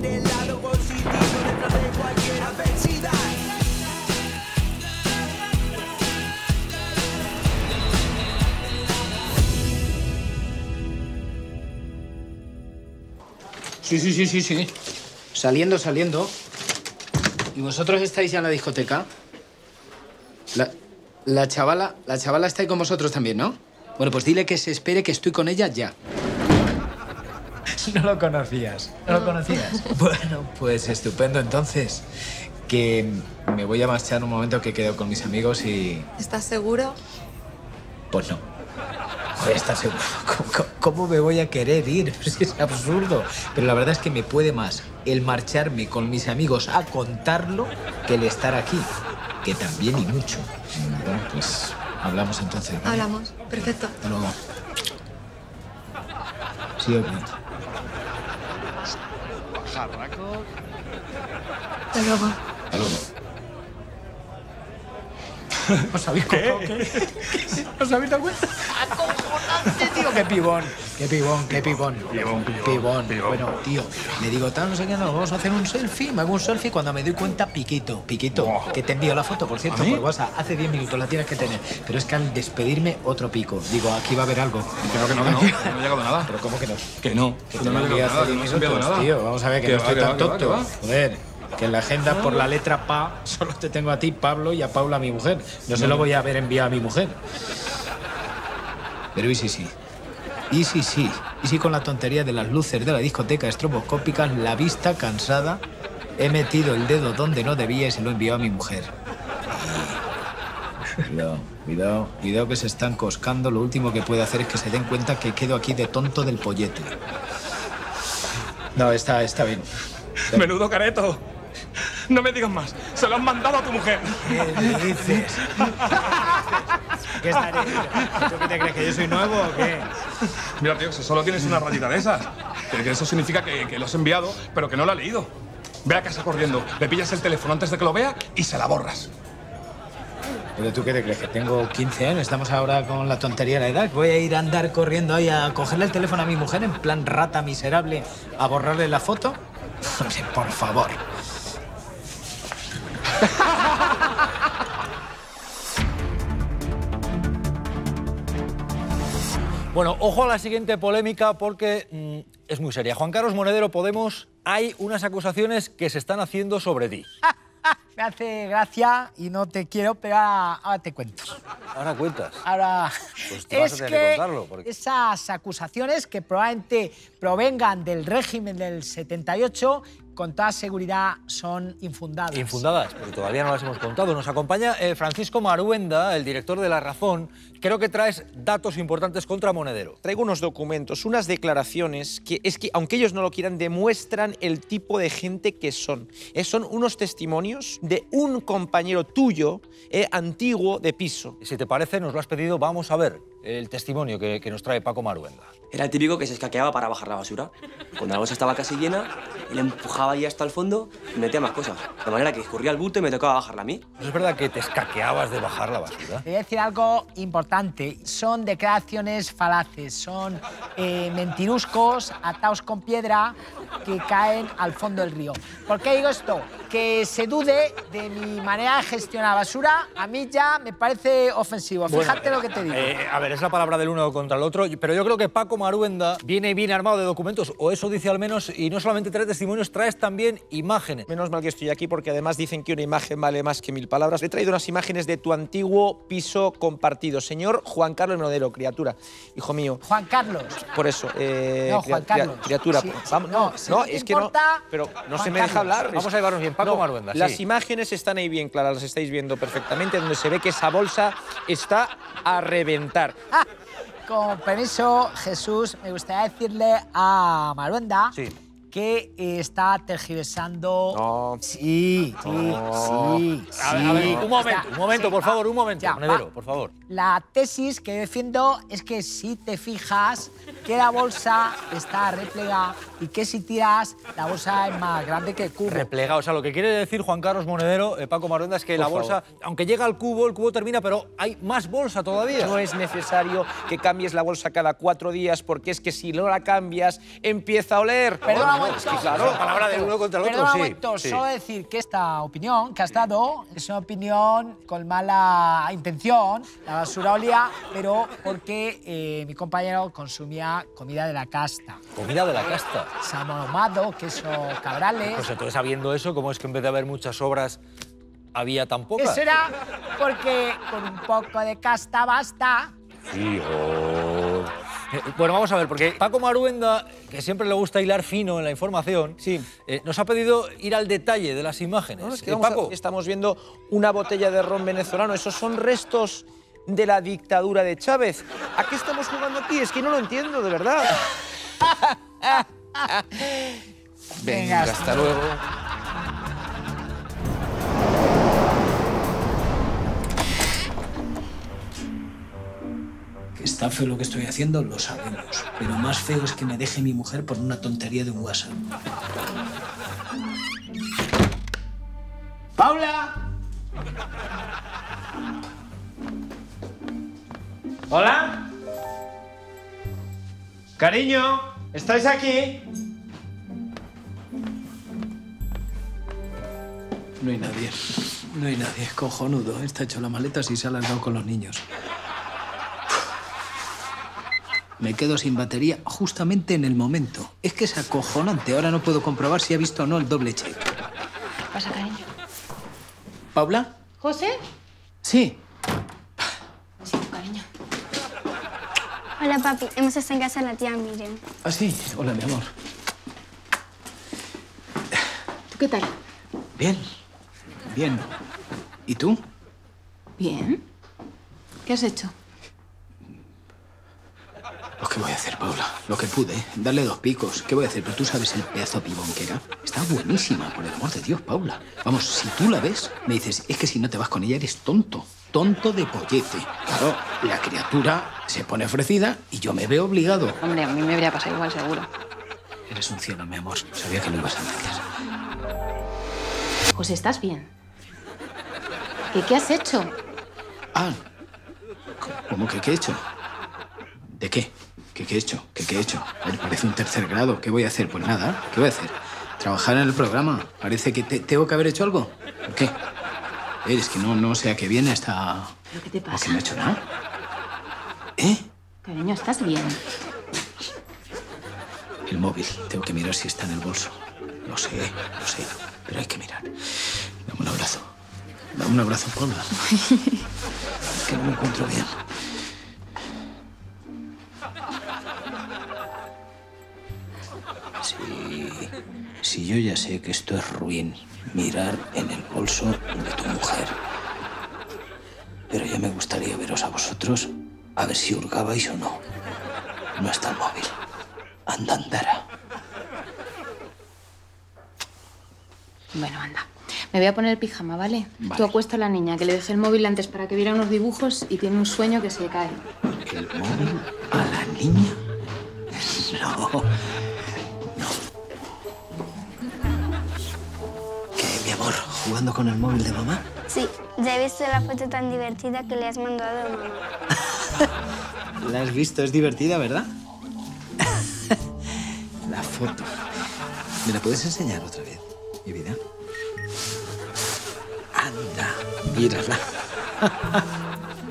ver el lado positivo detrás de cualquier adversidad. Sí. Saliendo. ¿Y vosotros estáis ya en la discoteca? La chavala está ahí con vosotros también, ¿no? Bueno, pues dile que se espere, que estoy con ella ya. No lo conocías. Bueno, pues estupendo, entonces. Que me voy a marchar un momento, que quedo con mis amigos y... ¿Estás seguro? Pues no. ¿Estás seguro? ¿Cómo me voy a querer ir? Es absurdo. Pero la verdad es que me puede más el marcharme con mis amigos a contarlo que el estar aquí. Que también y mucho. Bueno, pues hablamos entonces, ¿vale? Hablamos. Perfecto. Hasta luego. Sí, obviamente. Hasta luego. ¿Os habéis contado qué? ¿Os habéis dado cuenta? ¡Acojonante, tío! ¡Qué pibón! Bueno, tío, le digo, tal, no sé qué, no, vamos a hacer un selfie. Me hago un selfie, cuando me doy cuenta, piquito. Wow. Que te envío la foto, por cierto, por WhatsApp. Hace 10 minutos la tienes que tener. Pero es que al despedirme, otro pico. Digo, aquí va a haber algo. Creo que no, no he llegado nada. ¿Pero cómo que no? Que no. Que no me he llegado nada. Tío, vamos a ver, que no estoy tan tonto. Joder. Que en la agenda, por la letra PA, solo te tengo a ti, Pablo, y a Paula, mi mujer. No se lo voy a haber enviado a mi mujer. Pero y sí. Y sí, con la tontería de las luces de la discoteca estroboscópicas, la vista cansada, he metido el dedo donde no debía y se lo he enviado a mi mujer. Cuidado, que se están coscando. Lo último que puedo hacer es que se den cuenta que quedo aquí de tonto del pollete. No, está bien. Menudo careto. No me digas más. Se lo han mandado a tu mujer. ¿Qué dices? ¿Qué estaré? ¿Tú qué te crees, que yo soy nuevo o qué? Mira, tío, si solo tienes una rayita de esas, que eso significa que lo has enviado, pero que no lo ha leído. Ve a casa corriendo, le pillas el teléfono antes de que lo vea y se la borras. ¿Pero tú qué te crees? Que tengo 15 años, estamos ahora con la tontería de la edad. Voy a ir a andar corriendo ahí a cogerle el teléfono a mi mujer en plan rata miserable a borrarle la foto. José, por favor. Bueno, ojo a la siguiente polémica porque es muy seria. Juan Carlos Monedero, Podemos, hay unas acusaciones que se están haciendo sobre ti. Me hace gracia y no te quiero, pero ahora te cuento. ¿Ahora cuentas? Ahora... Pues te vas a tener que contarlo, porque... Esas acusaciones que probablemente provengan del régimen del 78, con toda seguridad son infundadas. Infundadas, porque todavía no las hemos contado. Nos acompaña Francisco Marhuenda, el director de La Razón. Creo que traes datos importantes contra Monedero. Traigo unos documentos, unas declaraciones que, aunque ellos no lo quieran, demuestran el tipo de gente que son. Son unos testimonios de un compañero tuyo, antiguo, de piso. Si te parece, nos lo has pedido, vamos a ver el testimonio que nos trae Paco Marhuenda. Era el típico que se escaqueaba para bajar la basura. Cuando la bolsa estaba casi llena, él empujaba ahí hasta el fondo y metía más cosas. De manera que escurría el bulto y me tocaba bajarla a mí. ¿No es verdad que te escaqueabas de bajar la basura? Te voy a decir algo importante. Son declaraciones falaces, son mentiruscos atados con piedra que caen al fondo del río. ¿Por qué digo esto? Que se dude de mi manera de gestionar basura, a mí ya me parece ofensivo. Fíjate lo que te digo. A ver, es la palabra del uno contra el otro, pero yo creo que Paco Marhuenda viene bien armado de documentos, o eso dice al menos, y no solamente trae testimonios, traes también imágenes. Menos mal que estoy aquí porque además dicen que una imagen vale más que mil palabras. He traído unas imágenes de tu antiguo piso compartido, señor Juan Carlos Monedero, criatura, hijo mío. Juan Carlos. Por eso, no, Juan Carlos. Criatura. Sí, vamos, no, es que no, pero no Juan se me deja Carlos. Hablar. Vamos a llevarnos bien, Paco Marhuenda. Las imágenes están ahí bien claras, las estáis viendo perfectamente, donde se ve que esa bolsa está a reventar. Ah. Con permiso, Jesús, me gustaría decirle a Marhuenda que está tergiversando... No. A ver, un momento, por favor, un momento. Monedero, por favor. La tesis que defiendo es que si te fijas, que la bolsa está replegada y que si tiras, la bolsa es más grande que el cubo. Replegado. O sea, lo que quiere decir Juan Carlos Monedero, Paco Marhuenda, es que por la bolsa, favor, aunque llega al cubo, el cubo termina, pero hay más bolsa todavía. No es necesario que cambies la bolsa cada 4 días, porque es que si no la cambias, empieza a oler. Perdona, un momento. Claro, la palabra de uno contra el otro, sí. Perdona, solo decir que esta opinión que has dado es una opinión con mala intención, la basura olía, pero porque mi compañero consumía comida de la casta. ¿Comida de la casta? Salmón ahumado, queso cabrales... Pues entonces, sabiendo eso, ¿cómo es que en vez de haber muchas obras había tan pocas? Eso era porque con un poco de casta basta. Hijo. Bueno, vamos a ver, porque Paco Marhuenda, que siempre le gusta hilar fino en la información, sí, nos ha pedido ir al detalle de las imágenes. No, es que Paco, estamos viendo una botella de ron venezolano. Esos son restos de la dictadura de Chávez. ¿A qué estamos jugando aquí? Es que no lo entiendo, de verdad. Venga, hasta luego. Está feo lo que estoy haciendo, lo sabemos. Pero más feo es que me deje mi mujer por una tontería de un WhatsApp. ¡Paula! ¿Hola? Cariño, ¿estáis aquí? No hay nadie. No hay nadie. Es cojonudo. Está hecho la maleta y se ha largado con los niños. Me quedo sin batería justamente en el momento. Es que es acojonante. Ahora no puedo comprobar si ha visto o no el doble check. ¿Qué pasa, cariño? ¿Paula? ¿José? Sí. Sí, cariño. Hola, papi. Hemos estado en casa de la tía Miriam. ¿Ah, sí? Hola, mi amor. ¿Tú qué tal? Bien. Bien. ¿Y tú? Bien. ¿Qué has hecho? Lo que voy a hacer, Paula, lo que pude, darle 2 picos. ¿Qué voy a hacer? Pero tú sabes el pedazo de pibón que era. Está buenísima, por el amor de Dios, Paula. Vamos, si tú la ves, me dices, es que si no te vas con ella eres tonto. Tonto de pollete. Claro, la criatura se pone ofrecida y yo me veo obligado. Hombre, a mí me habría pasado igual, seguro. Eres un cielo, mi amor. Sabía que lo ibas a entender. José, ¿estás bien? ¿Qué has hecho? Ah, ¿cómo que qué he hecho? ¿De qué? ¿Qué he hecho? ¿Qué he hecho? A ver, parece un 3er grado. ¿Qué voy a hacer? Pues nada, ¿qué voy a hacer? Trabajar en el programa. Parece que tengo que haber hecho algo. ¿Por qué? Es que no sé a qué viene hasta... ¿Pero qué te pasa? ¿O que no he hecho nada? ¿Eh? Cariño, ¿estás bien? El móvil. Tengo que mirar si está en el bolso. Lo sé. Pero hay que mirar. Dame un abrazo. Dame un abrazo, Paula. Es que no me encuentro bien. Si yo ya sé que esto es ruin, mirar en el bolso de tu mujer. Pero ya me gustaría veros a vosotros, a ver si hurgabais o no. No está el móvil. Anda, andara. Bueno, anda. Me voy a poner el pijama, ¿vale? Vale. Tú acuesta a la niña, que le dejé el móvil antes para que viera unos dibujos y tiene un sueño que se le cae. ¿El móvil a la niña? No... ¿Jugando con el móvil de mamá? Sí, ya he visto la foto tan divertida que le has mandado a mamá. ¿La has visto? Es divertida, ¿verdad? La foto. ¿Me la puedes enseñar otra vez, mi vida? Anda, mírala.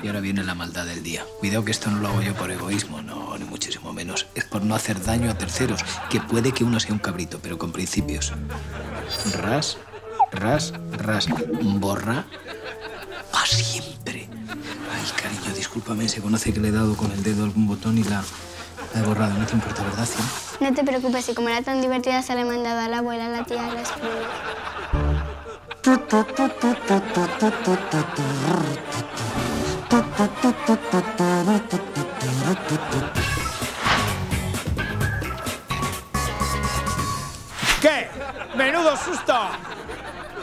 Y ahora viene la maldad del día. Cuidado que esto no lo hago yo por egoísmo, no, ni muchísimo menos. Es por no hacer daño a terceros, que puede que uno sea un cabrito, pero con principios. Ras... Ras, ras, borra para siempre. Ay, cariño, discúlpame, se conoce que le he dado con el dedo algún botón y la he borrado. No te importa, ¿verdad, Cien? No te preocupes, si como era tan divertida se la he mandado a la abuela, a la tía, a las primas. ¿Qué? ¡Menudo susto!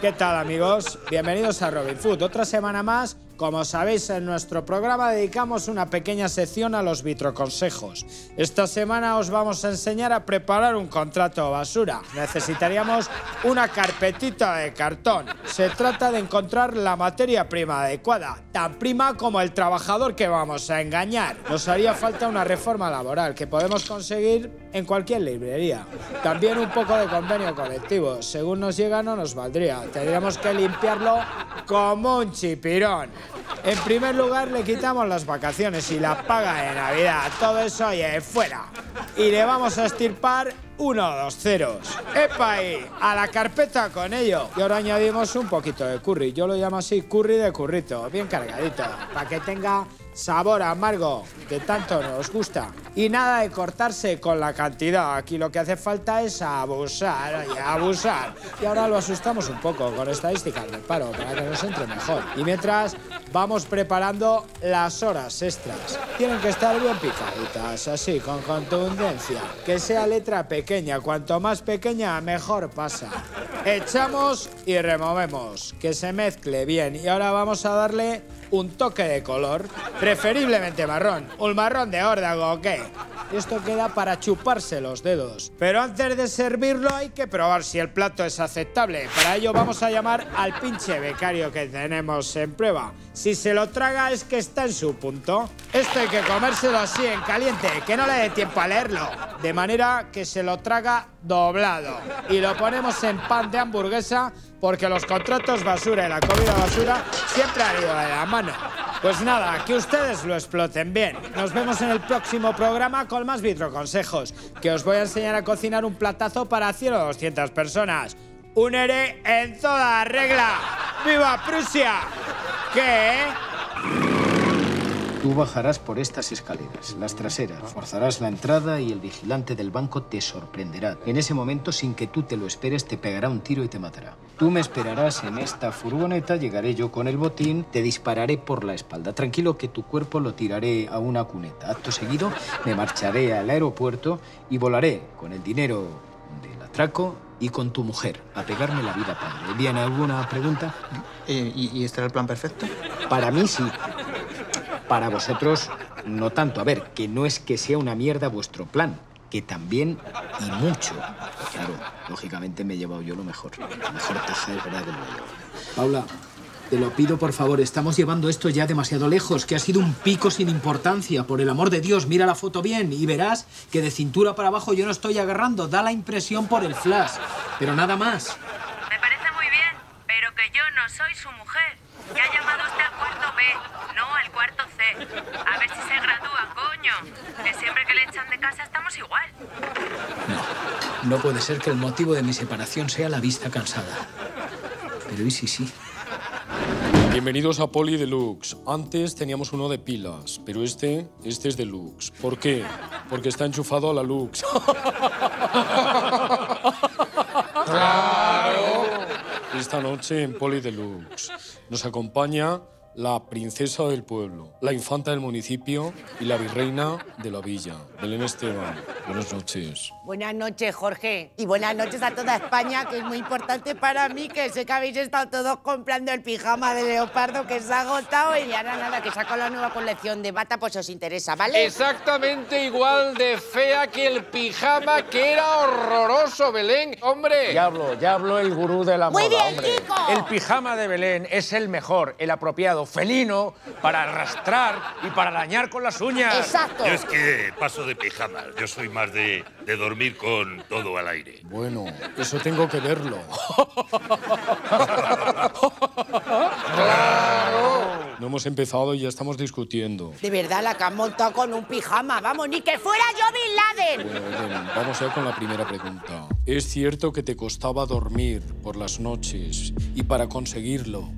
¿Qué tal, amigos? Bienvenidos a Robin Food. Otra semana más Como sabéis, en nuestro programa dedicamos una pequeña sección a los vitroconsejos. Esta semana os vamos a enseñar a preparar un contrato basura. Necesitaríamos una carpetita de cartón. Se trata de encontrar la materia prima adecuada, tan prima como el trabajador que vamos a engañar. Nos haría falta una reforma laboral que podemos conseguir en cualquier librería. También un poco de convenio colectivo. Según nos llega no nos valdría. Tendríamos que limpiarlo como un chipirón. En primer lugar, le quitamos las vacaciones y la paga de Navidad. Todo eso, oye, fuera. Y le vamos a estirpar 1 o 2 ceros. ¡Epa ahí! A la carpeta con ello. Y ahora añadimos un poquito de curry. Yo lo llamo así, curry de currito. Bien cargadito. Para que tenga sabor amargo, que tanto nos gusta. Y nada de cortarse con la cantidad. Aquí lo que hace falta es abusar y abusar. Y ahora lo asustamos un poco con estadísticas del paro para que nos entre mejor. Y mientras vamos preparando las horas extras. Tienen que estar bien picaditas, así, con contundencia. Que sea letra pequeña. Cuanto más pequeña, mejor pasa. Echamos y removemos. Que se mezcle bien. Y ahora vamos a darle un toque de color, preferiblemente marrón. ¿Un marrón de órdago o qué? Esto queda para chuparse los dedos. Pero antes de servirlo hay que probar si el plato es aceptable. Para ello vamos a llamar al pinche becario que tenemos en prueba. Si se lo traga es que está en su punto. Esto hay que comérselo así, en caliente, que no le dé tiempo a leerlo. De manera que se lo traga doblado. Y lo ponemos en pan de hamburguesa, porque los contratos basura y la comida basura siempre han ido de la mano. Pues nada, que ustedes lo exploten bien. Nos vemos en el próximo programa con más vitroconsejos, que os voy a enseñar a cocinar un platazo para 100 o 200 personas. Un ERE en toda regla. ¡Viva Prusia! ¿Qué? Tú bajarás por estas escaleras, las traseras, forzarás la entrada y el vigilante del banco te sorprenderá. En ese momento, sin que tú te lo esperes, te pegará un tiro y te matará. Tú me esperarás en esta furgoneta, llegaré yo con el botín, te dispararé por la espalda. Tranquilo que tu cuerpo lo tiraré a una cuneta. Acto seguido, me marcharé al aeropuerto y volaré con el dinero del atraco y con tu mujer, a pegarme la vida padre. ¿Viene alguna pregunta? ¿Y este era el plan perfecto? Para mí, sí. Para vosotros, no tanto. A ver, que no es que sea una mierda vuestro plan, que también y mucho. Claro, lógicamente me he llevado yo lo mejor. La mejor taja es verdad que me lo he llevado. Paula, te lo pido, por favor, estamos llevando esto ya demasiado lejos, que ha sido un pico sin importancia. Por el amor de Dios, mira la foto bien y verás que de cintura para abajo yo no estoy agarrando. Da la impresión por el flash, pero nada más. Me parece muy bien, pero que yo no soy su mujer. Ya ha llamado usted al cuarto B, no al cuarto C. A ver si se gradúa, coño. Que siempre que le echan de casa estamos igual. No, no puede ser que el motivo de mi separación sea la vista cansada. Pero ¿y si sí? Bienvenidos a Poli Deluxe. Antes teníamos uno de pilas, pero este es deluxe. ¿Por qué? Porque está enchufado a la Lux. ¡Claro! Esta noche en Poli Deluxe nos acompaña la princesa del pueblo, la infanta del municipio y la virreina de la villa, Belén Esteban. Buenas noches. Buenas noches, Jorge. Y buenas noches a toda España, que es muy importante para mí, que sé que habéis estado todos comprando el pijama de leopardo que se ha agotado y ahora nada, que saco la nueva colección de bata, pues os interesa, ¿vale? Exactamente igual de fea que el pijama, que era horroroso, Belén. ¡Hombre! Ya habló el gurú de la moda. ¡Muy bien, chico! El pijama de Belén es el mejor, el apropiado, felino, para arrastrar y para arañar con las uñas. ¡Exacto! Yo es que paso de pijamas. Yo soy más de dormir con todo al aire. Bueno, eso tengo que verlo. ¡Claro! No hemos empezado y ya estamos discutiendo. De verdad, la que han montado con un pijama. Vamos, ni que fuera yo Bin Laden. Bueno, vamos a ir con la primera pregunta. ¿Es cierto que te costaba dormir por las noches y para conseguirlo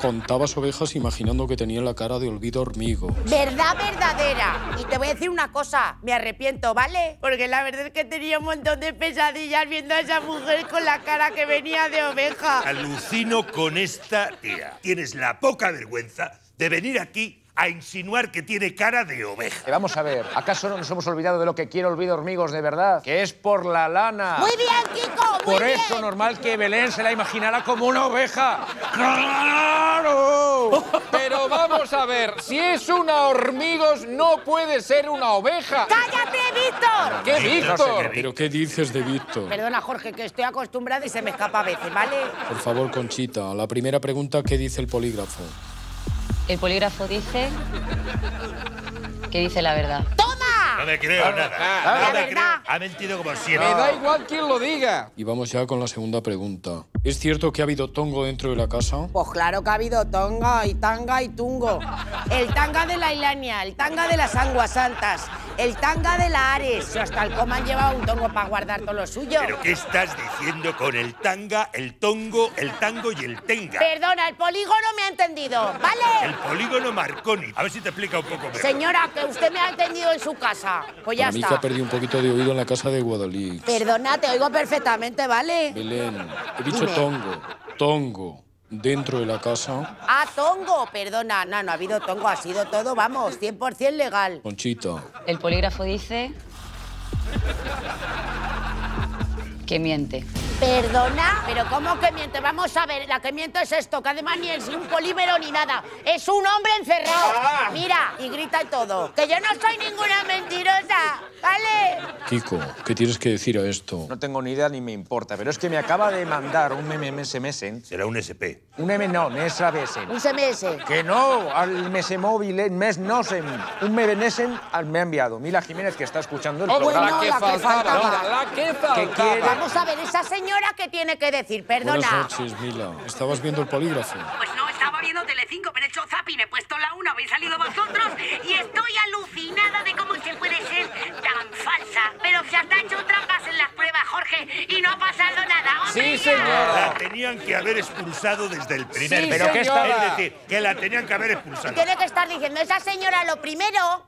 contabas ovejas imaginando que tenía la cara de Olvido Hormigos? Verdad verdadera. Y te voy a decir una cosa, me arrepiento, ¿vale? Porque la verdad es que tenía un montón de pesadillas viendo a esa mujer con la cara que venía de oveja. Alucino con esta tía. Tienes la poca vergüenza de venir aquí a insinuar que tiene cara de oveja. Vamos a ver, ¿acaso no nos hemos olvidado de lo que quiere Olvido Hormigos de verdad? Que es por la lana. ¡Muy bien, Kiko! Muy por eso, bien. Normal que Belén se la imaginara como una oveja. ¡Claro! Pero vamos a ver, si es una Hormigos, no puede ser una oveja. ¡Cállate, Víctor! ¿Qué, Víctor? ¿Pero qué dices de Víctor? Perdona, Jorge, que estoy acostumbrada y se me escapa a veces, ¿vale? Por favor, Conchita, la primera pregunta, ¿qué dice el polígrafo? El polígrafo dice que dice la verdad. ¡Toma! No me creo nada. Ha mentido como siempre. Me da igual quién lo diga. Y vamos ya con la segunda pregunta. ¿Es cierto que ha habido tongo dentro de la casa? Pues claro que ha habido tonga y tanga y tungo. El tanga de la Ilania, el tanga de las Anguas Santas, el tanga de la Ares. Hasta el coma han llevado un tongo para guardar todo lo suyo. ¿Pero qué estás diciendo con el tanga, el tongo, el tango y el tenga? Perdona, el polígono me ha entendido, ¿vale? El polígono Marconi. A ver si te explica un poco mejor. Señora, que usted me ha entendido en su casa. Pues ya está. Mica perdió un poquito de oído en la casa de Guadalix. Perdona, te oigo perfectamente, ¿vale? Belén, he dicho tongo, tongo. ¿Dentro de la casa? Ah, tongo, perdona. No, no ha habido tongo, ha sido todo, vamos, 100% legal. Conchita. El polígrafo dice que miente. ¿Perdona? ¿Pero cómo que miente? Vamos a ver, la que miente es esto, que además ni es un polímero ni nada. Es un hombre encerrado. ¡Ah! Mira, y grita y todo. ¡Que yo no soy ninguna mentirosa! ¿Vale? Kiko, ¿qué tienes que decir a esto? No tengo ni idea ni me importa, pero es que me acaba de mandar un MMS. Será un SP. Un M no, es ABS. Un SMS. Que no, al MS móvil, el mes no se... Un MMS me ha enviado Mila Jiménez, que está escuchando el programa. No, la que faltaba. ¿Qué vamos a ver, esa señora? Señora, ¿qué tiene que decir? Perdona. Buenas noches, Mila. ¿Estabas viendo el polígrafo? Pues no, estaba viendo Telecinco, pero he hecho zapping, he puesto la 1, habéis salido vosotros y estoy alucinada de cómo se puede ser tan falsa. Pero se han hecho trampas en las pruebas, Jorge, y no ha pasado nada. ¡Sí, señora! La tenían que haber expulsado desde el primer... Sí, pero ¿qué está? Es decir, que la tenían que haber expulsado. Tiene que estar diciendo, esa señora lo primero,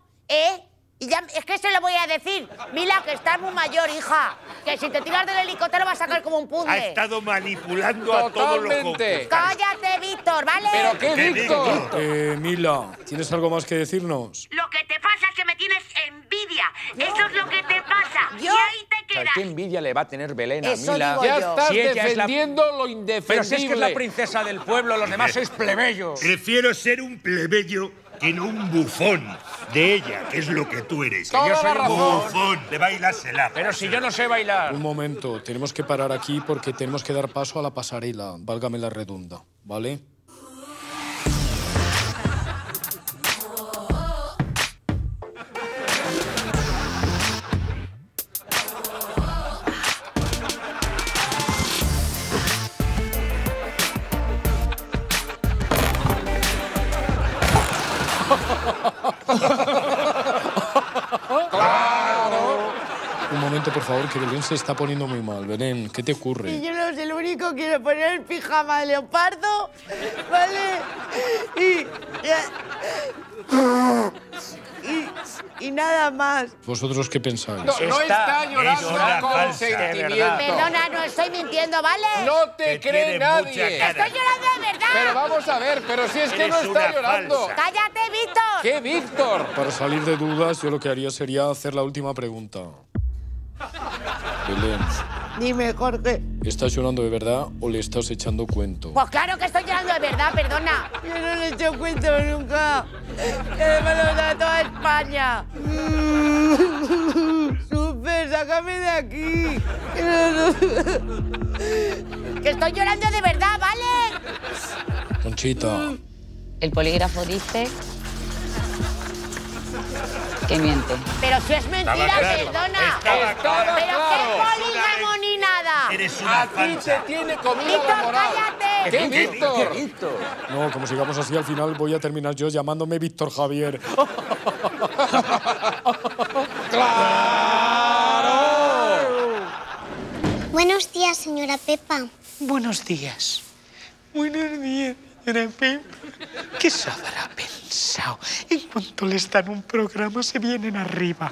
Y ya, es que se lo voy a decir. Mila, que estás muy mayor, hija. Que si te tiras del helicóptero vas a caer como un puzzle. Ha estado manipulando a todos los jóvenes. Cállate, Víctor, ¿vale? ¿Pero qué, Víctor? Mila, ¿tienes algo más que decirnos? Lo que te pasa es que me tienes envidia. ¿Yo? Eso es lo que te pasa. ¿Yo? Y ahí te quedas. ¿Qué envidia le va a tener Belén a Mila? Ya estás defendiendo lo indefendible. Pero si es que es la princesa del pueblo, los demás sois plebeyos. Prefiero ser un plebeyo en un bufón de ella, que es lo que tú eres. Que yo soy un bufón de bailársela. Pero si yo no sé bailar. Un momento, tenemos que parar aquí porque tenemos que dar paso a la pasarela, válgame la redunda, ¿vale? Por favor, que Belén se está poniendo muy mal. Belén, ¿qué te ocurre? Y yo no sé, lo único quiero poner el pijama de leopardo, ¿vale? Y nada más. ¿Vosotros qué pensáis? No, no está llorando con sentimiento. Perdona, no estoy mintiendo, ¿vale? No te cree nadie. Estoy llorando de verdad. Pero vamos a ver, pero si es que no está llorando. ¡Cállate, Víctor! ¿Qué, Víctor? Para salir de dudas, yo lo que haría sería hacer la última pregunta. Belén. Dime, Jorge. ¿Estás llorando de verdad o le estás echando cuento? Pues claro que estoy llorando de verdad, perdona. Yo no le he hecho cuento nunca. Que además lo da toda España. Súper, sácame de aquí. Que estoy llorando de verdad, ¿vale? Conchita. El polígrafo dice... que miente. Pero si es mentira, perdona. Estaba claro. Pero qué polígamo ni nada. Eres una falsa. Aquí te tiene comida la moral. ¡Cállate! ¿Qué Víctor? No, como sigamos así, al final voy a terminar yo llamándome Víctor Javier. ¡Claro! Buenos días, señora Peppa. Buenos días. Buenos días. ¿Qué se habrá pensado? En cuanto les dan un programa, se vienen arriba.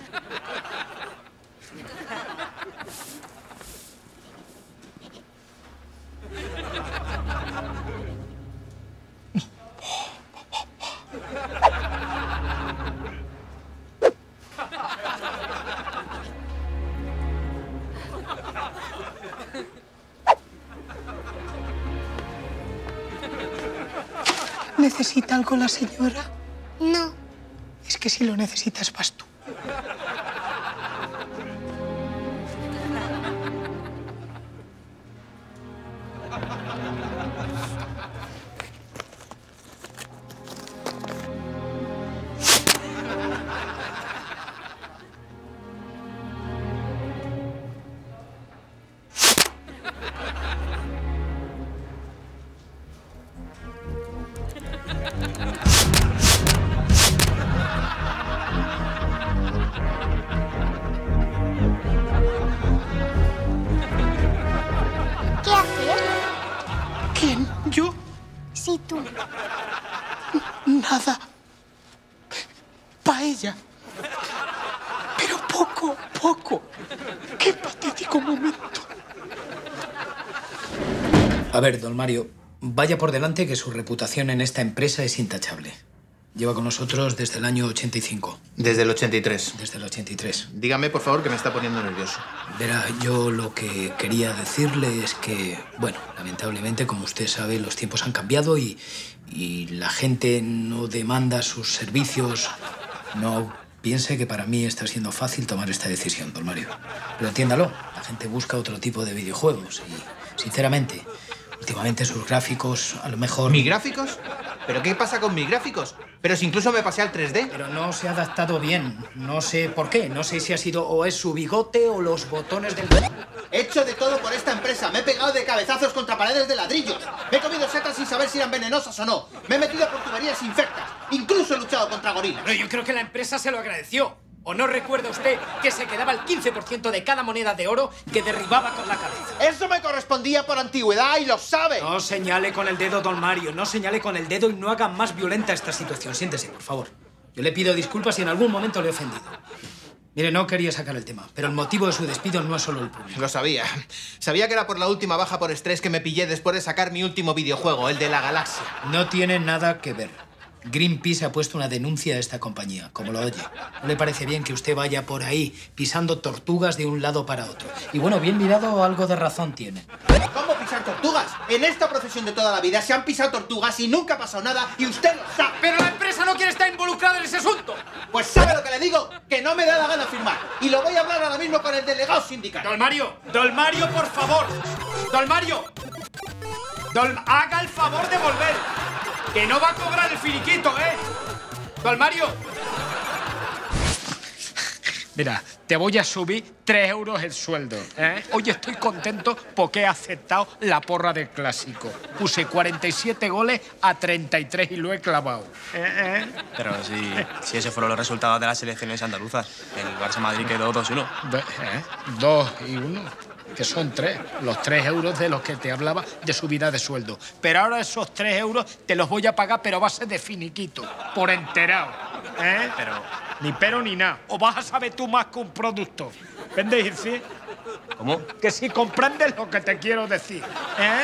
¿Necesita algo la señora? No. Es que si lo necesitas, vas tú. A ver, don Mario, vaya por delante que su reputación en esta empresa es intachable. Lleva con nosotros desde el año 85. Desde el 83. Desde el 83. Dígame, por favor, que me está poniendo nervioso. Verá, yo lo que quería decirle es que, bueno, lamentablemente, como usted sabe, los tiempos han cambiado y la gente no demanda sus servicios. No piense que para mí está siendo fácil tomar esta decisión, don Mario. Pero entiéndalo, la gente busca otro tipo de videojuegos y, sinceramente, últimamente sus gráficos, a lo mejor... ¿Mis gráficos? ¿Pero qué pasa con mis gráficos? Pero si incluso me pasé al 3D. Pero no se ha adaptado bien. No sé por qué. No sé si ha sido o es su bigote o los botones del... He hecho de todo por esta empresa. Me he pegado de cabezazos contra paredes de ladrillos. Me he comido setas sin saber si eran venenosas o no. Me he metido por tuberías infectas. Incluso he luchado contra gorilas. Pero yo creo que la empresa se lo agradeció. ¿O no recuerda usted que se quedaba el 15% de cada moneda de oro que derribaba con la cabeza? ¡Eso me correspondía por antigüedad y lo sabe! No señale con el dedo, don Mario. No señale con el dedo y no haga más violenta esta situación. Siéntese, por favor. Yo le pido disculpas si en algún momento le he ofendido. Mire, no quería sacar el tema, pero el motivo de su despido no es solo el público. Lo sabía. Sabía que era por la última baja por estrés que me pillé después de sacar mi último videojuego, el de la galaxia. No tiene nada que ver. Greenpeace ha puesto una denuncia a esta compañía, como lo oye. No le parece bien que usted vaya por ahí pisando tortugas de un lado para otro. Y bueno, bien mirado, algo de razón tiene. ¿Cómo pisar tortugas? En esta profesión de toda la vida se han pisado tortugas y nunca ha pasado nada y usted lo sabe. Pero la empresa no quiere estar involucrada en ese asunto. Pues sabe lo que le digo, que no me da la gana firmar. Y lo voy a hablar ahora mismo con el delegado sindical. Don Mario, por favor. Don Mario. Haga el favor de volver. ¡Que no va a cobrar el finiquito, eh! ¡Don Mario! Mira, te voy a subir 3 euros el sueldo, ¿eh? Hoy estoy contento porque he aceptado la porra del clásico. Puse 47 goles a 33 y lo he clavado. Pero si esos fueron los resultados de las selecciones andaluzas. El Barça-Madrid quedó 2-1. 2-1. Que son 3, los 3 euros de los que te hablaba de subida de sueldo. Pero ahora esos 3 euros te los voy a pagar, pero va a ser de finiquito, por enterado. ¿Eh? Pero ni nada. O vas a saber tú más que un producto. ¿Vendes? ¿Sí? ¿Cómo? Que si comprendes lo que te quiero decir. ¿Eh?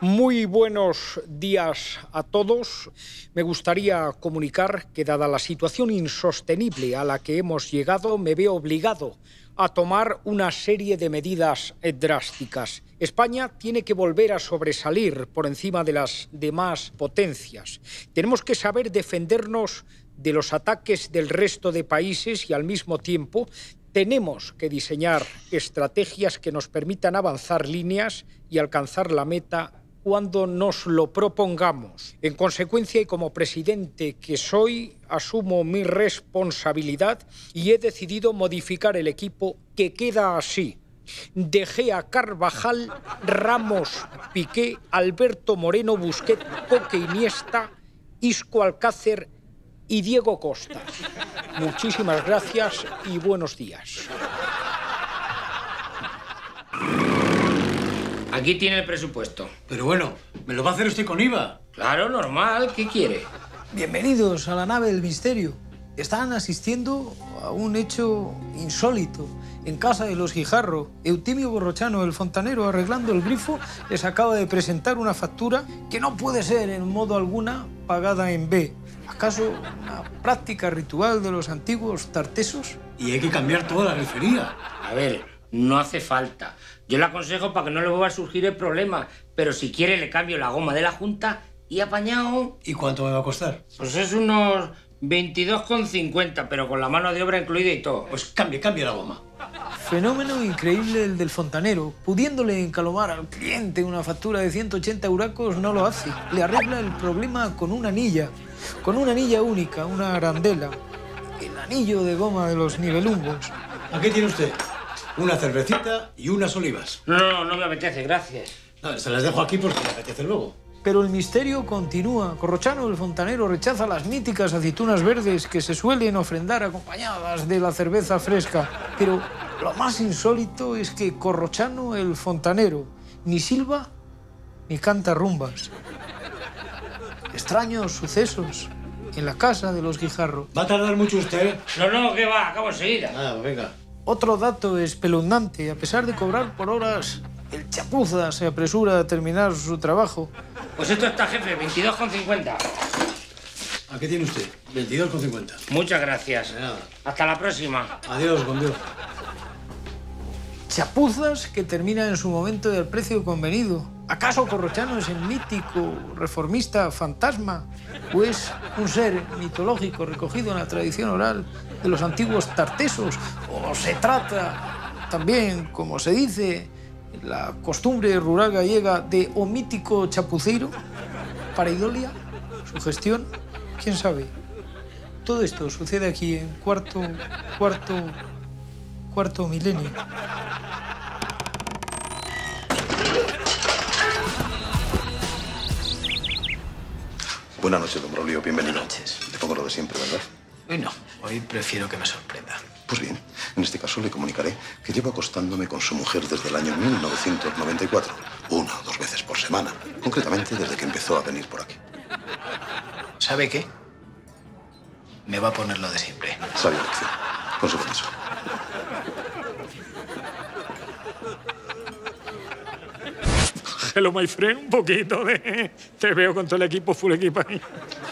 Muy buenos días a todos. Me gustaría comunicar que, dada la situación insostenible a la que hemos llegado, me veo obligado a tomar una serie de medidas drásticas. España tiene que volver a sobresalir por encima de las demás potencias. Tenemos que saber defendernos de los ataques del resto de países y, al mismo tiempo, tenemos que diseñar estrategias que nos permitan avanzar líneas y alcanzar la meta cuando nos lo propongamos. En consecuencia, y como presidente que soy, asumo mi responsabilidad y he decidido modificar el equipo que queda así. Dejé a Carvajal, Ramos, Piqué, Alberto Moreno, Busquets, Coque, Iniesta, Isco, Alcácer y Diego Costa. Muchísimas gracias y buenos días. Aquí tiene el presupuesto. Pero bueno, ¿me lo va a hacer usted con IVA? Claro, normal. ¿Qué quiere? Bienvenidos a la nave del misterio. Están asistiendo a un hecho insólito. En casa de los Guijarro, Eutimio Borrochano, el fontanero, arreglando el grifo, les acaba de presentar una factura que no puede ser en modo alguna pagada en B. ¿Acaso una práctica ritual de los antiguos tartesos? Y hay que cambiar toda la refería. A ver, no hace falta. Yo le aconsejo para que no le vuelva a surgir el problema, pero si quiere le cambio la goma de la junta y apañado. ¿Y cuánto me va a costar? Pues es unos 22,50, pero con la mano de obra incluida y todo. Pues cambie la goma. Fenómeno increíble el del fontanero. Pudiéndole encalomar al cliente una factura de 180 euracos, no lo hace. Le arregla el problema con una anilla. Con una anilla única, una arandela. El anillo de goma de los nivelungos. Aquí tiene usted una cervecita y unas olivas. No me apetece, gracias. No, se las dejo aquí porque me apetece luego. Pero el misterio continúa. Corrochano, el fontanero, rechaza las míticas aceitunas verdes que se suelen ofrendar acompañadas de la cerveza fresca. Pero lo más insólito es que Corrochano, el fontanero, ni silba ni canta rumbas. Extraños sucesos en la casa de los Guijarro. ¿Va a tardar mucho usted? No, que va, acabo enseguida. Ah, venga. Otro dato espeluznante. A pesar de cobrar por horas, el chapuza se apresura a terminar su trabajo. Pues esto está, jefe, 22,50. Aquí tiene usted, 22,50. Muchas gracias. De nada. Hasta la próxima. Adiós, con Dios. Chapuzas que termina en su momento del precio convenido. ¿Acaso Corrochano es el mítico reformista fantasma? ¿O es un ser mitológico recogido en la tradición oral de los antiguos tartesos? ¿O se trata también, como se dice, la costumbre rural gallega de o mítico chapuceiro? ¿Pareidolia? ¿Sugestión? ¿Quién sabe? Todo esto sucede aquí en cuarto milenio. Buenas noches, don Braulio. Bienvenido. Buenas noches. Te pongo lo de siempre, ¿verdad? Hoy no. Hoy prefiero que me sorprenda. Pues bien, en este caso le comunicaré que llevo acostándome con su mujer desde el año 1994. 1 o 2 veces por semana. Concretamente desde que empezó a venir por aquí. ¿Sabe qué? Me va a poner lo de siempre. Sabia lección. Con su permiso. Hello, my friend. Un poquito de... Te veo con todo el equipo, full equipo ahí.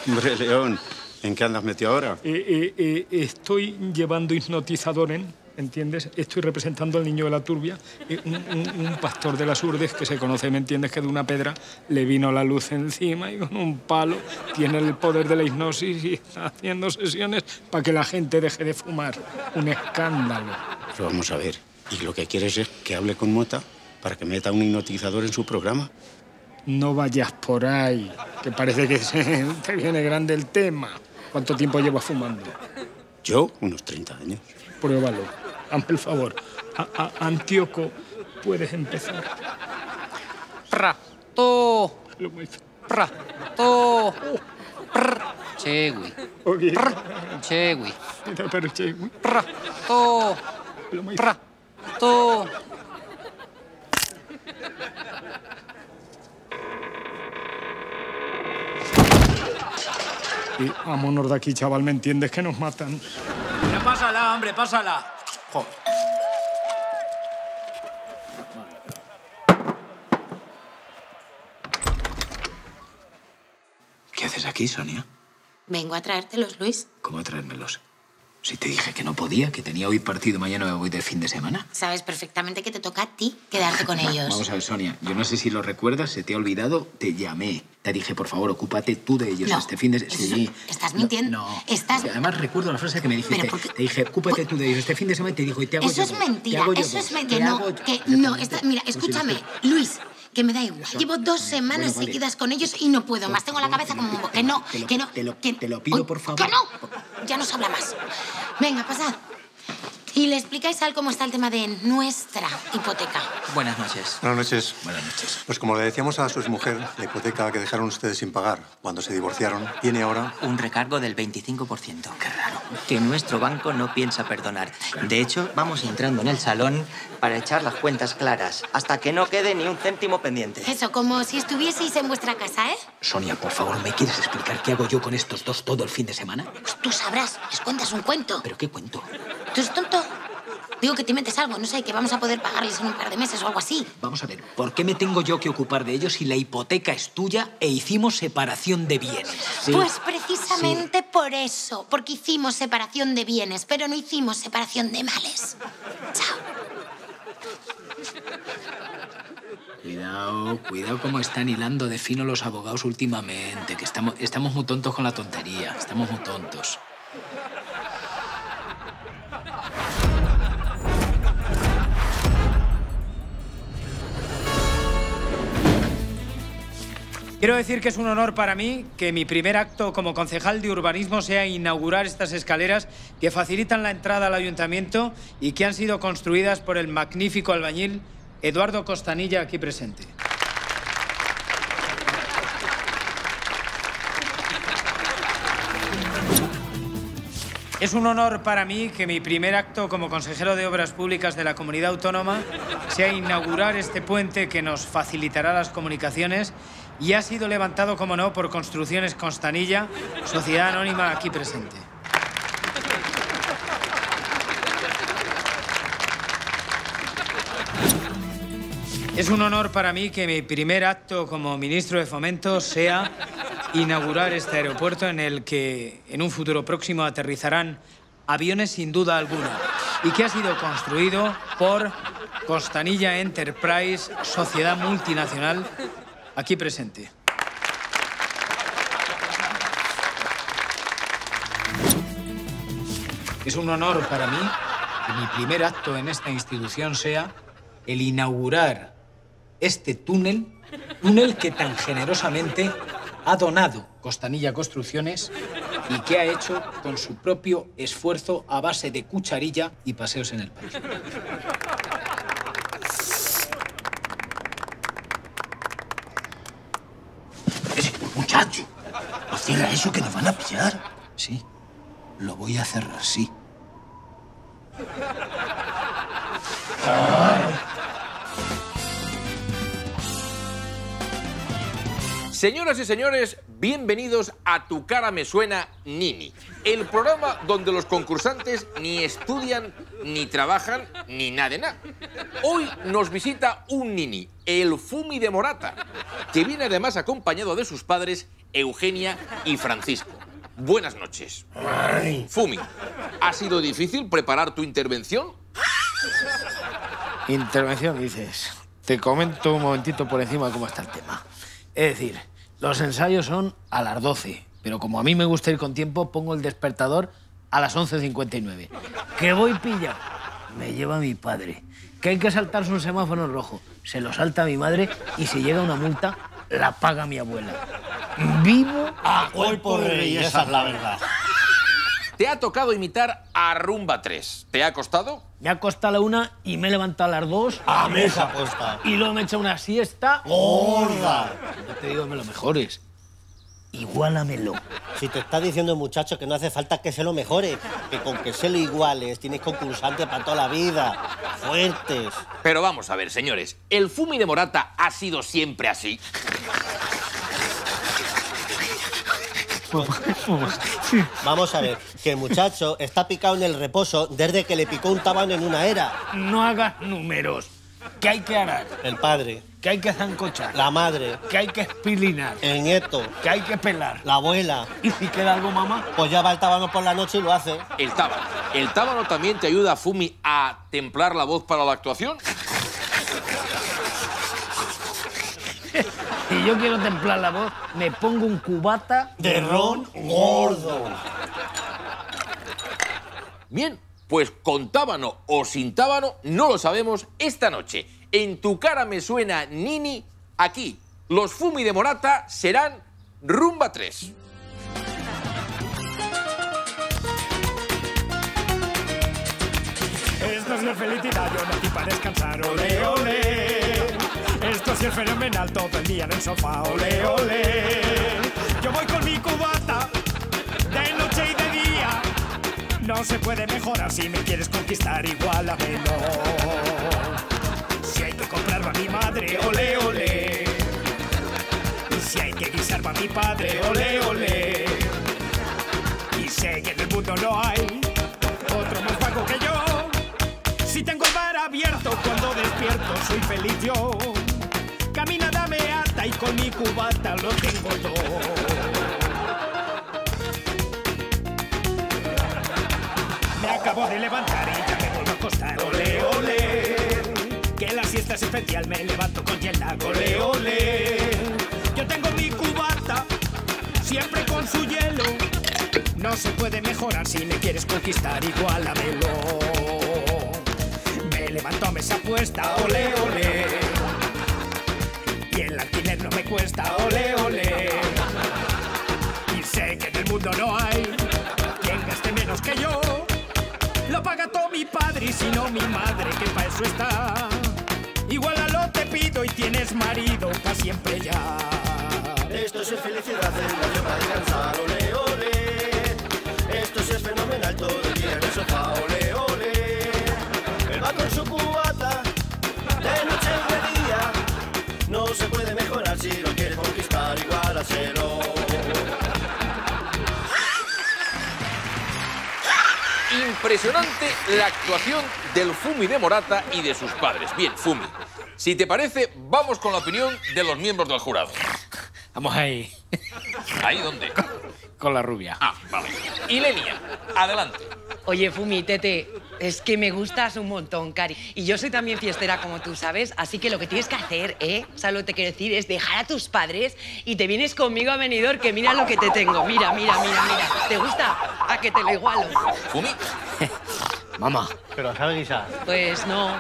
Hombre, León. ¿En qué andas metido ahora? Estoy llevando hipnotizador en, ¿entiendes? Estoy representando al niño de la turbia, un pastor de las Urdes que se conoce, ¿me entiendes? Que de una pedra le vino la luz encima y con un palo tiene el poder de la hipnosis y está haciendo sesiones para que la gente deje de fumar. Un escándalo. Pero vamos a ver, ¿y lo que quieres es que hable con Mota para que meta un hipnotizador en su programa? No vayas por ahí, que parece que te viene grande el tema. ¿Cuánto tiempo llevas fumando? Yo, unos 30 años. Pruébalo. Hazme el favor. A Antíoco, puedes empezar. Prato. Prato. Chegui. Chegui. Prato. Prato. Y vámonos de aquí, chaval, ¿me entiendes? Que nos matan. Pero pásala, hombre, pásala. Joder. ¿Qué haces aquí, Sonia? Vengo a traértelos, Luis. ¿Cómo a traérmelos? Si te dije que no podía, que tenía hoy partido, mañana me voy de fin de semana. Sabes perfectamente que te toca a ti quedarte con ellos. Vamos a ver, Sonia, yo no sé si lo recuerdas, se te ha olvidado, te llamé. Te dije, por favor, ocúpate tú de ellos este fin de semana. Sí. Estás mintiendo. No. Estás... Además, recuerdo la frase que me dijiste. Te dije, ocúpate tú de ellos este fin de semana y te dijo, y te hago yo. Eso es mentira, eso es mentira. No, que no, mira, escúchame, Luis. Que me da igual. Llevo 2 semanas seguidas con ellos y no puedo más. Tengo la cabeza como un poco. Que no, que no. Te lo pido, por favor. ¡Que no! Ya no se habla más. Venga, pasad. Y le explicáis al cómo está el tema de nuestra hipoteca. Buenas noches. Buenas noches. Buenas noches. Pues como le decíamos a su exmujer, la hipoteca que dejaron ustedes sin pagar cuando se divorciaron tiene ahora... Un recargo del 25%. Qué raro. Que nuestro banco no piensa perdonar. De hecho, vamos entrando en el salón para echar las cuentas claras hasta que no quede ni un céntimo pendiente. Eso, como si estuvieseis en vuestra casa, ¿eh? Sonia, por favor, ¿me quieres explicar qué hago yo con estos dos todo el fin de semana? Pues tú sabrás. Les cuentas un cuento. ¿Pero qué cuento? ¿Tú eres tonto? Digo que te metes algo, no sé, que vamos a poder pagarles en un par de meses o algo así. Vamos a ver, ¿por qué me tengo yo que ocupar de ellos si la hipoteca es tuya e hicimos separación de bienes? ¿Sí? Pues precisamente por eso, porque hicimos separación de bienes, pero no hicimos separación de males. Chao. Cuidado, cuidado cómo están hilando de fino los abogados últimamente, que estamos muy tontos con la tontería, estamos muy tontos. Quiero decir que es un honor para mí que mi primer acto como concejal de urbanismo sea inaugurar estas escaleras que facilitan la entrada al ayuntamiento y que han sido construidas por el magnífico albañil Eduardo Costanilla, aquí presente. Es un honor para mí que mi primer acto como consejero de Obras Públicas de la Comunidad Autónoma sea inaugurar este puente que nos facilitará las comunicaciones y ha sido levantado, como no, por Construcciones Costanilla, sociedad anónima aquí presente. Es un honor para mí que mi primer acto como ministro de Fomento sea inaugurar este aeropuerto en el que en un futuro próximo aterrizarán aviones sin duda alguna y que ha sido construido por Costanilla Enterprise, sociedad multinacional, aquí presente. Es un honor para mí que mi primer acto en esta institución sea el inaugurar este túnel que tan generosamente ha donado Costanilla Construcciones y que ha hecho con su propio esfuerzo a base de cucharilla y paseos en el país. Muchacho, no cierra eso que nos van a pillar. Sí, lo voy a cerrar, sí. Señoras y señores, bienvenidos a Tu cara me suena, Nini. El programa donde los concursantes ni estudian, ni trabajan, ni nada de nada. Hoy nos visita un Nini, el Fumi de Morata, que viene además acompañado de sus padres, Eugenia y Francisco. Buenas noches. Ay. Fumi, ¿ha sido difícil preparar tu intervención? Intervención, dices. Te comento un momentito por encima cómo está el tema. Es decir, los ensayos son a las 12, pero como a mí me gusta ir con tiempo, pongo el despertador a las 11:59. ¿Qué voy pilla? Me lleva mi padre. Que hay que saltarse un semáforo rojo. Se lo salta mi madre y si llega una multa, la paga mi abuela. Vivo a cuerpo de belleza, la verdad. Te ha tocado imitar a Rumba 3. ¿Te ha costado? Me ha costado a la 1 y me he levantado a las 2. A mesa costa. Y luego me he hecho una siesta gorda. No te digo me lo mejores. Igualamelo. Si te está diciendo, muchacho, que no hace falta que se lo mejores, que con que se lo iguales tienes concursante para toda la vida. Fuertes. Pero vamos a ver, señores, ¿el Fumi de Morata ha sido siempre así? Vamos a ver, que el muchacho está picado en el reposo desde que le picó un tabano en una era. No hagas números. ¿Qué hay que arar? El padre. ¿Qué hay que zancochar? La madre. ¿Qué hay que espilinar? El nieto. ¿Qué hay que pelar? La abuela. ¿Y si queda algo, mamá? Pues ya va el tábano por la noche y lo hace. El tábano. ¿El tábano también te ayuda, Fumi, a templar la voz para la actuación? Si yo quiero templar la voz, me pongo un cubata de ron gordo. Bien. Pues con tábano o sin tábano, no lo sabemos esta noche. En Tu cara me suena, Nini, aquí. Los Fumi de Morata serán Rumba 3. Esto es la felicidad, yo nací para descansar, ole, ole. Esto sí es fenomenal, todo el día en el sofá, ole, ole. Yo voy con mi cubata, de noche y de día. No se puede mejorar si me quieres conquistar, igualamelo. Si hay que comprar para mi madre, ole, ole. Y si hay que guisar para mi padre, ole, ole. Y sé que en el mundo no hay otro más vago que yo. Si tengo el bar abierto, cuando despierto soy feliz yo. Caminada me ata y con mi cubata lo tengo todo. Me acabo de levantar y ya me vuelvo a acostar. Ole, ole, que la siesta fiesta es especial, me levanto con yelda. Ole, ole. Yo tengo mi cubata, siempre con su hielo. No se puede mejorar, si me quieres conquistar, igualamelo. Me levanto a mesa puesta, ole, ole. Y el alquiler no me cuesta, ole, ole. Y sé que en el mundo no hay quien gaste menos que yo. Lo paga todo mi padre y si no mi madre, que para eso está. Igualalo te pido y tienes marido para siempre ya. Esto sí es felicidad, es la yo para descansar, ole, ole. Esto sí es fenomenal, todo el día en el sofá, ole, ole. Él va con su cubata, de noche y de día. No se puede mejorar, si lo quieres conquistar, igual a cero. Impresionante la actuación del Fumi de Morata y de sus padres. Bien, Fumi, si te parece, vamos con la opinión de los miembros del jurado. Vamos ahí. ¿Ahí dónde? Con la rubia. Ah, vale. Y Lenia, adelante. Oye, Fumi, Tete, es que me gustas un montón, Cari. Y yo soy también fiestera, como tú sabes, así que lo que tienes que hacer, ¿sabes lo que te quiero decir? Es dejar a tus padres y te vienes conmigo a Benidorm, que mira lo que te tengo. Mira, mira, mira, mira. ¿Te gusta? A que te lo igualo. ¿Fumi? Mamá. ¿Pero sabes guisar? Pues no.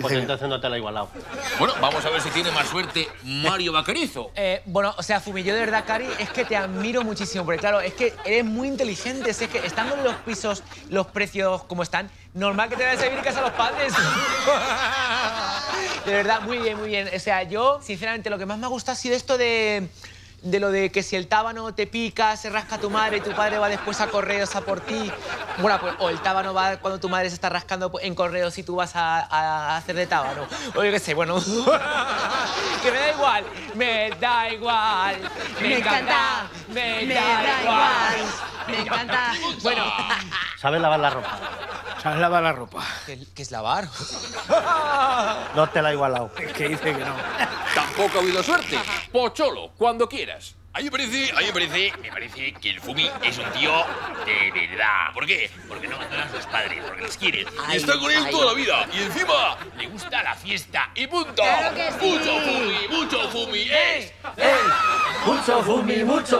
Pues entonces no te lo he igualado. Bueno, vamos a ver si tiene más suerte Mario Vaquerizo. Bueno, o sea, Fumi, yo de verdad, Cari, es que te admiro muchísimo. Porque claro, es que eres muy inteligente. Es que estando en los pisos, los precios como están, normal que te vayan a servir casa a los padres. De verdad, muy bien, muy bien. O sea, yo, sinceramente, lo que más me ha gustado ha sido esto de lo de que si el tábano te pica, se rasca tu madre y tu padre va después a correos a por ti. Bueno, pues, o el tábano va cuando tu madre se está rascando en correos y tú vas a hacer de tábano. O yo qué sé, bueno... que me da igual, me da igual. Me encanta, me da igual. Me encanta. Bueno... ¿Sabes lavar la ropa? ¿Sabes lavar la ropa? ¿Qué es lavar? No te la he igualado. Es que dice que no. Tampoco ha habido suerte. Pocholo, cuando quieras. A mí me parece que el Fumi es un tío de verdad. ¿Por qué? Porque no abandona a sus padres, porque los quiere. Y está con ellos toda la vida. Y encima le gusta la fiesta. Y punto. ¡Claro que sí! Mucho Fumi es. Mucho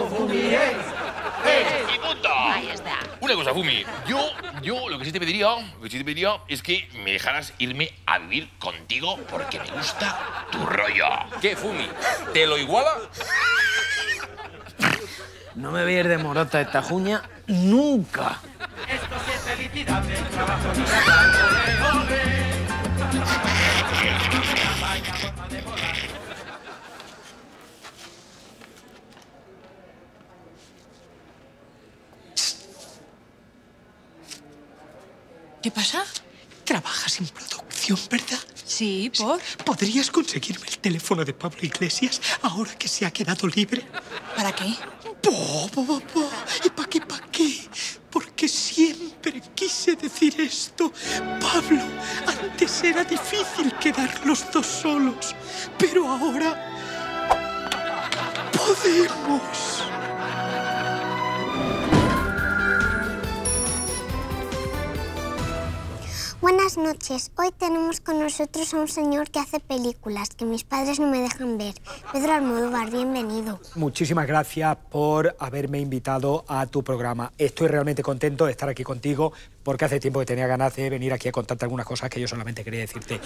Fumi es. Y punto. Ahí está. Una cosa, Fumi. Yo lo que sí te pediría es que me dejaras irme a vivir contigo porque me gusta tu rollo. ¿Qué, Fumi? ¿Te lo iguala? No me voy a ir de Morata esta juña nunca. Esto sí es felicidad, el trabajo de la vaya. ¿Qué pasa? Trabajas en producción, ¿verdad? Sí, ¿por? ¿Podrías conseguirme el teléfono de Pablo Iglesias ahora que se ha quedado libre? ¿Para qué? ¿Y para qué, Porque siempre quise decir esto. Pablo, antes era difícil quedar los dos solos, pero ahora... ¡podemos! Buenas noches. Hoy tenemos con nosotros a un señor que hace películas que mis padres no me dejan ver. Pedro Almodóvar, bienvenido. Muchísimas gracias por haberme invitado a tu programa. Estoy realmente contento de estar aquí contigo porque hace tiempo que tenía ganas de venir aquí a contarte algunas cosas que yo solamente quería decirte.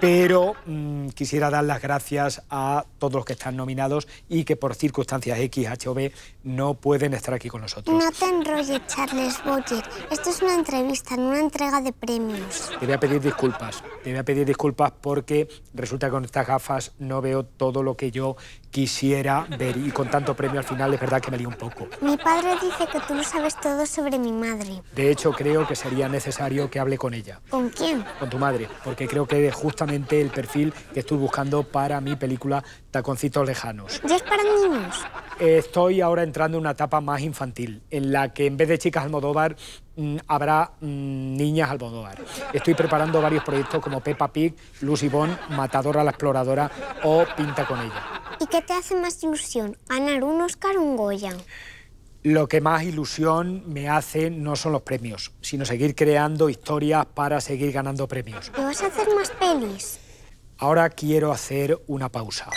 Pero quisiera dar las gracias a todos los que están nominados y que por circunstancias X, H o B no pueden estar aquí con nosotros. No te enrolles, Charles Boyer. Esto es una entrevista, no una entrega de premios. Te voy a pedir disculpas. Te voy a pedir disculpas porque resulta que con estas gafas no veo todo lo que yo quisiera ver y con tanto premio al final es verdad que me lío un poco. Mi padre dice que tú lo sabes todo sobre mi madre. De hecho, creo que sería necesario que hable con ella. ¿Con quién? Con tu madre, porque creo que es justamente el perfil que estoy buscando para mi película Taconcitos Lejanos. ¿Ya es para niños? Estoy ahora entrando en una etapa más infantil, en la que en vez de chicas Almodóvar habrá niñas Almodóvar. Estoy preparando varios proyectos como Peppa Pig, Lucy Bond, Matadora la Exploradora o Pinta con ella. ¿Y qué te hace más ilusión, ganar un Oscar o un Goya? Lo que más ilusión me hace no son los premios, sino seguir creando historias para seguir ganando premios. ¿Te vas a hacer más pelis? Ahora quiero hacer una pausa.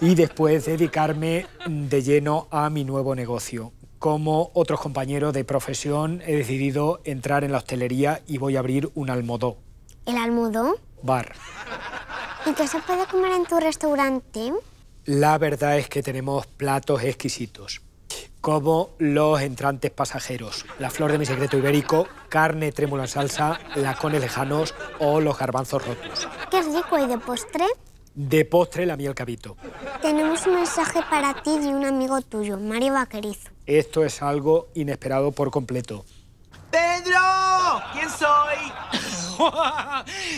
Y después dedicarme de lleno a mi nuevo negocio. Como otros compañeros de profesión, he decidido entrar en la hostelería y voy a abrir un almodó. ¿El almodó? Bar. ¿Y qué se puede comer en tu restaurante? La verdad es que tenemos platos exquisitos, como los entrantes pasajeros, la flor de mi secreto ibérico, carne trémula en salsa, lacones lejanos o los garbanzos rotos. ¡Qué rico! ¿Y de postre? De postre, la miel cabito. Tenemos un mensaje para ti de un amigo tuyo, Mario Vaquerizo. Esto es algo inesperado por completo. ¡Pedro! ¿Quién soy?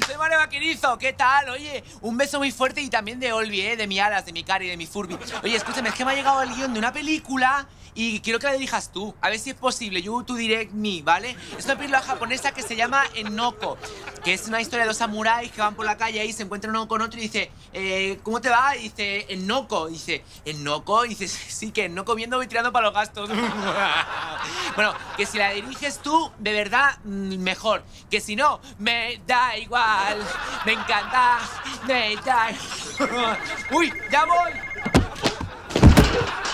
Soy Mario Vaquerizo, ¿qué tal? Oye, un beso muy fuerte y también de Olvi, ¿eh? De mi Alas, de mi Cari, de mi Furby. Oye, escúchame, es que me ha llegado el guión de una película y quiero que la dirijas tú. A ver si es posible, You to Direct Me, ¿vale? Es una película japonesa que se llama Enoko, que es una historia de dos samuráis que van por la calle y se encuentran uno con otro y dice, ¿cómo te va? Y dice, Enoko. Y dice, ¿Enoko? Y dice, sí, que no comiendo voy tirando para los gastos. Bueno, que si la diriges tú, de verdad, mejor. Que si no, me da igual. Me encanta. Me da igual. ¡Uy, ya voy!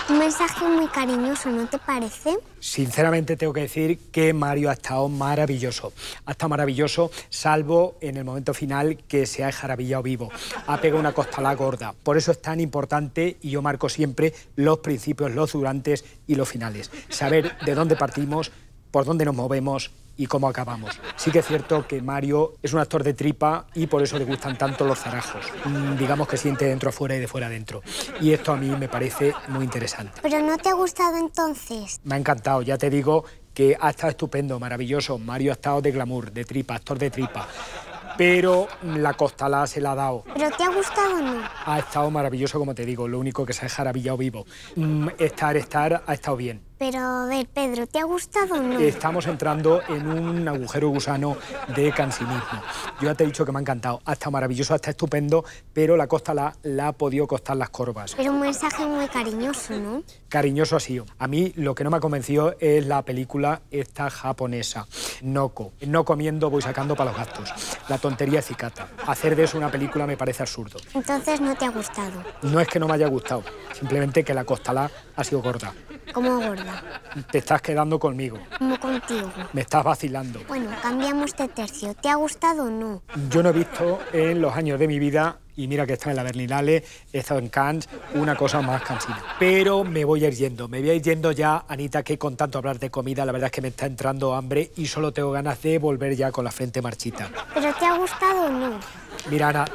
Un mensaje muy cariñoso, ¿no te parece? Sinceramente tengo que decir que Mario ha estado maravilloso. Ha estado maravilloso, salvo en el momento final que se ha enjarabillado vivo. Ha pegado una costalada gorda. Por eso es tan importante, y yo marco siempre, los principios, los durantes y los finales. Saber de dónde partimos, por dónde nos movemos y cómo acabamos. Sí que es cierto que Mario es un actor de tripa y por eso le gustan tanto los zarajos. Digamos que siente dentro afuera y de fuera adentro. Y esto a mí me parece muy interesante. ¿Pero no te ha gustado entonces? Me ha encantado, ya te digo que ha estado estupendo, maravilloso. Mario ha estado de glamour, de tripa, actor de tripa. Pero la costalada se la ha dado. ¿Pero te ha gustado o no? Ha estado maravilloso, como te digo, lo único que se ha jarabillado vivo. Estar ha estado bien. Pero, a ver, Pedro, ¿te ha gustado o no? Estamos entrando en un agujero gusano de cansinismo. Yo ya te he dicho que me ha encantado. Ha estado maravilloso, ha estado estupendo, pero la costa la ha podido costar las corvas. Pero un mensaje muy cariñoso, ¿no? Cariñoso ha sido. A mí lo que no me ha convencido es la película esta japonesa, Noko. No comiendo voy sacando para los gastos. La tontería cicata. Hacer de eso una película me parece absurdo. Entonces no te ha gustado. No es que no me haya gustado, simplemente que la costalá ha sido gorda. ¿Cómo gorda? Te estás quedando conmigo. ¿Cómo contigo? Me estás vacilando. Bueno, cambiamos de tercio. ¿Te ha gustado o no? Yo no he visto en los años de mi vida, y mira que he estado en la Berlinale, he estado en Cannes, una cosa más cansina. Pero me voy a ir yendo. Me voy a ir yendo ya, Anita, que con tanto hablar de comida, la verdad es que me está entrando hambre y solo tengo ganas de volver ya con la frente marchita. ¿Pero te ha gustado o no? Mira, Ana,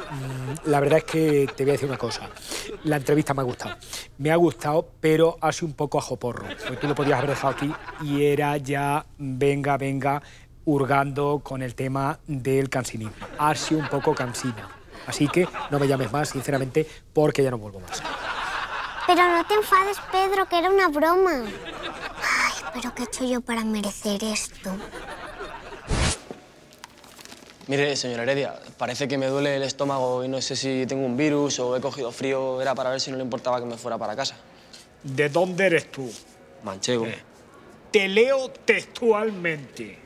la verdad es que te voy a decir una cosa. La entrevista me ha gustado. Me ha gustado, pero hace un poco a joporro. Porque tú lo podías haber dejado aquí y era ya venga, hurgando con el tema del cansinismo. Ha sido un poco cansina. Así que no me llames más, sinceramente, porque ya no vuelvo más. Pero no te enfades, Pedro, que era una broma. Ay, pero ¿qué he hecho yo para merecer esto? Mire, señora Heredia, parece que me duele el estómago y no sé si tengo un virus o he cogido frío. Era para ver si no le importaba que me fuera para casa. ¿De dónde eres tú? Manchego. Te leo textualmente.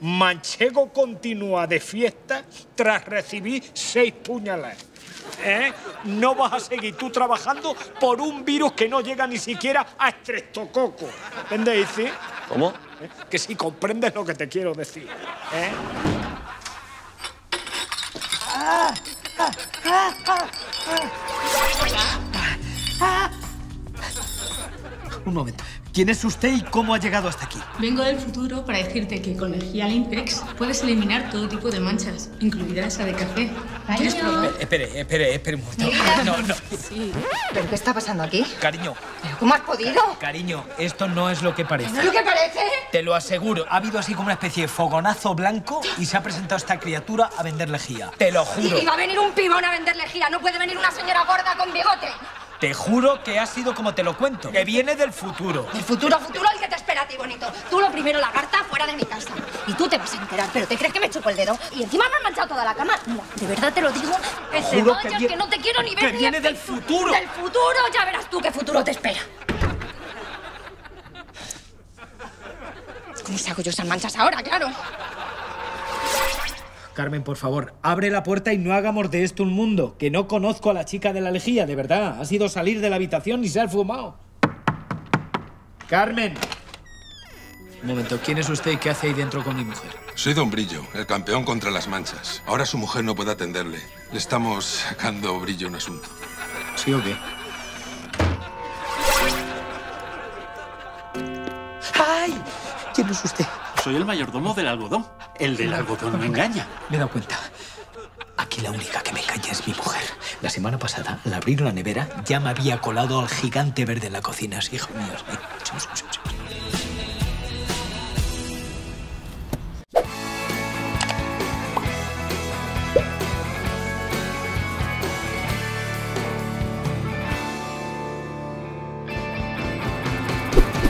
Manchego continúa de fiesta tras recibir 6 puñaladas. No vas a seguir tú trabajando por un virus que no llega ni siquiera a estreptococo. ¿Entendéis? ¿Cómo? Que si comprendes lo que te quiero decir. Un momento. ¿Quién es usted y cómo ha llegado hasta aquí? Vengo del futuro para decirte que con lejía LIMPEX puedes eliminar todo tipo de manchas, incluida esa de café. Espere un momento. No. Sí. ¿Pero qué está pasando aquí? Cariño. ¿Pero cómo has podido? Cariño, esto no es lo que parece. ¿No es lo que parece? Te lo aseguro. Ha habido así como una especie de fogonazo blanco y se ha presentado esta criatura a vender lejía. Te lo juro. Y va a venir un pibón a vender lejía. No puede venir una señora gorda con bigote. Te juro que ha sido como te lo cuento, que viene del futuro. ¿El futuro? El que te espera a ti, bonito. Tú lo primero, la carta, fuera de mi casa. Y tú te vas a enterar, pero ¿te crees que me chupo el dedo? Y encima me han manchado toda la cama. No, de verdad te lo digo. Que se vayas, que no te quiero ni ver. ¡Que viene del futuro! ¡Del futuro! Ya verás tú qué futuro te espera. ¿Cómo saco yo esas manchas ahora, claro? Carmen, por favor, abre la puerta y no hagamos de esto un mundo. Que no conozco a la chica de la lejía, de verdad. Ha sido salir de la habitación y se ha fumado. ¡Carmen! Un momento, ¿quién es usted y qué hace ahí dentro con mi mujer? Soy Don Brillo, el campeón contra las manchas. Ahora su mujer no puede atenderle. Le estamos sacando brillo a un asunto. ¿Sí o qué? ¡Ay! ¿Quién es usted? Soy el mayordomo del algodón. El del algodón me engaña. Me he dado cuenta. Aquí la única que me engaña es mi mujer. La semana pasada, al abrir la nevera, ya me había colado al gigante verde en la cocina, sí, hijo mío.